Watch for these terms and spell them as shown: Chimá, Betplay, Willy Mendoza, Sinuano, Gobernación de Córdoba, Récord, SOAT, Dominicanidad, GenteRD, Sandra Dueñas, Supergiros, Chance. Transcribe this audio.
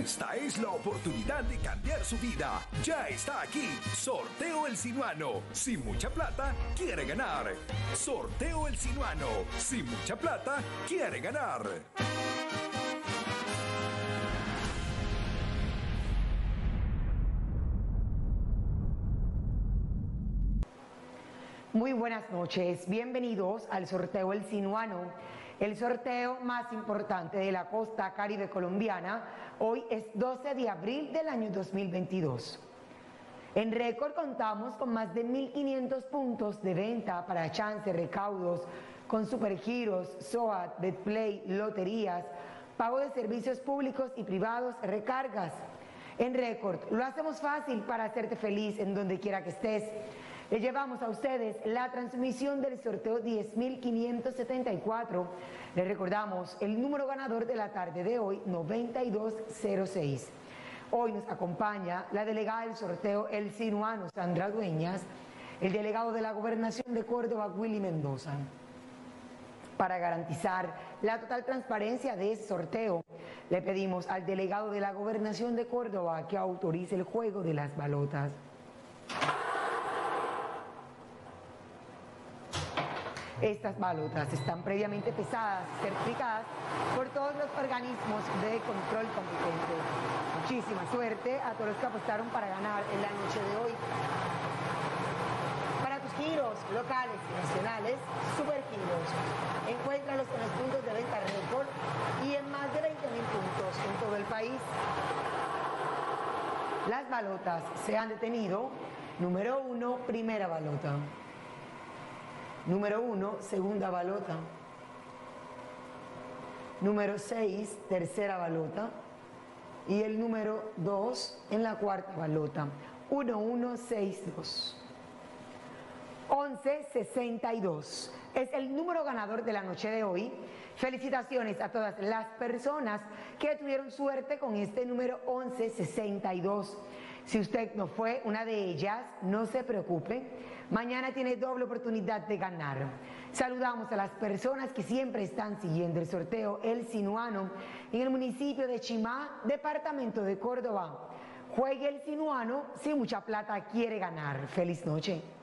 Esta es la oportunidad de cambiar su vida. Ya está aquí. Sorteo El Sinuano. Sin mucha plata, quiere ganar. Sorteo El Sinuano. Sin mucha plata, quiere ganar. Muy buenas noches, bienvenidos al sorteo El Sinuano, el sorteo más importante de la costa caribe colombiana. Hoy es 12 de abril del año 2022. En Récord contamos con más de 1.500 puntos de venta para chance, recaudos, con Supergiros, SOAT, Betplay, loterías, pago de servicios públicos y privados, recargas. En Récord lo hacemos fácil para hacerte feliz en donde quiera que estés. Le llevamos a ustedes la transmisión del sorteo 10.574. Les recordamos el número ganador de la tarde de hoy, 9206. Hoy nos acompaña la delegada del sorteo El Sinuano, Sandra Dueñas, el delegado de la Gobernación de Córdoba, Willy Mendoza. Para garantizar la total transparencia de ese sorteo, le pedimos al delegado de la Gobernación de Córdoba que autorice el juego de las balotas. Estas balotas están previamente pesadas, certificadas por todos los organismos de control competentes. Muchísima suerte a todos los que apostaron para ganar en la noche de hoy. Para tus giros locales y nacionales, Supergiros. Encuéntralos en los puntos de venta Récord y en más de 20.000 puntos en todo el país. Las balotas se han detenido. Número 1, primera balota. Número 1, segunda balota. Número 6, tercera balota. Y el número 2 en la cuarta balota. 1162. 1162 es el número ganador de la noche de hoy. Felicitaciones a todas las personas que tuvieron suerte con este número 1162. Si usted no fue una de ellas, no se preocupe. Mañana tiene doble oportunidad de ganar. Saludamos a las personas que siempre están siguiendo el sorteo El Sinuano en el municipio de Chimá, departamento de Córdoba. Juegue El Sinuano, si mucha plata quiere ganar. Feliz noche.